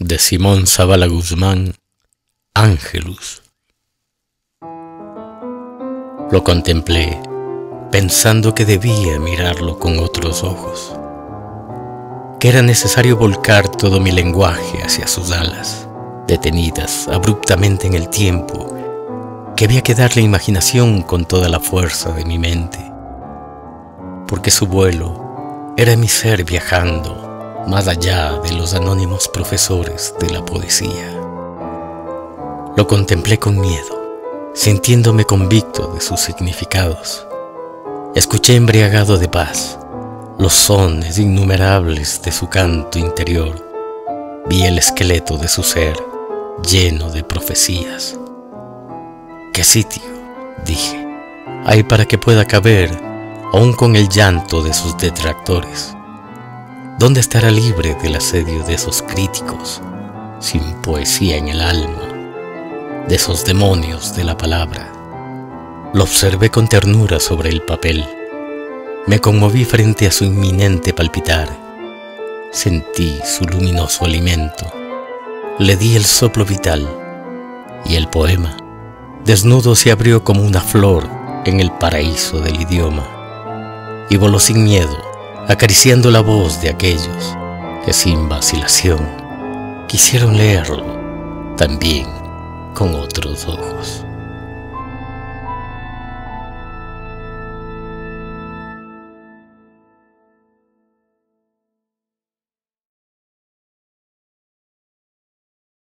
de Simón Zavala Guzmán, Ángelus. Lo contemplé, pensando que debía mirarlo con otros ojos, que era necesario volcar todo mi lenguaje hacia sus alas, detenidas abruptamente en el tiempo, que había que darle imaginación con toda la fuerza de mi mente, porque su vuelo era mi ser viajando más allá de los anónimos profesores de la poesía. Lo contemplé con miedo, sintiéndome convicto de sus significados. Escuché embriagado de paz los sones innumerables de su canto interior. Vi el esqueleto de su ser lleno de profecías. ¿Qué sitio?, dije, hay para que pueda caber, aún con el llanto de sus detractores. ¿Dónde estará libre del asedio de esos críticos, sin poesía en el alma, de esos demonios de la palabra? Lo observé con ternura sobre el papel. Me conmoví frente a su inminente palpitar. Sentí su luminoso alimento. Le di el soplo vital. Y el poema, desnudo, se abrió como una flor en el paraíso del idioma. Y voló sin miedo, acariciando la voz de aquellos que sin vacilación quisieron leerlo también con otros ojos.